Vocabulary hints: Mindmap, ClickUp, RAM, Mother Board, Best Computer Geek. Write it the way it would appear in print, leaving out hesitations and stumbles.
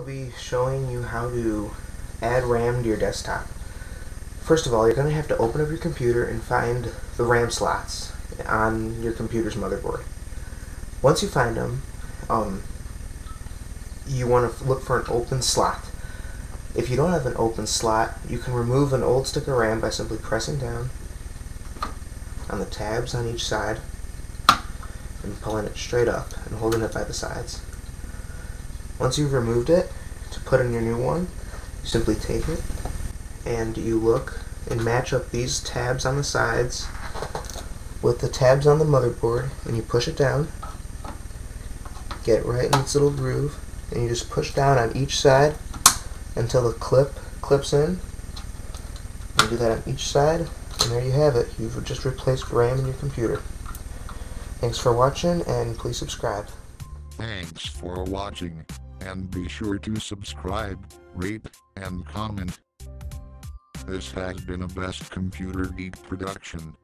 will be showing you how to add RAM to your desktop. First of all, you're going to have to open up your computer and find the RAM slots on your computer's motherboard. Once you find them, you want to look for an open slot. If you don't have an open slot, you can remove an old stick of RAM by simply pressing down on the tabs on each side and pulling it straight up and holding it by the sides. Once you've removed it, to put in your new one, you simply take it and you look and match up these tabs on the sides with the tabs on the motherboard, and you push it down, get it right in its little groove, and you just push down on each side until the clip clips in. You do that on each side, and there you have it. You've just replaced RAM in your computer. Thanks for watching, and please subscribe. Thanks for watching, and be sure to subscribe, rate, and comment. This has been a Best Computer Geek production.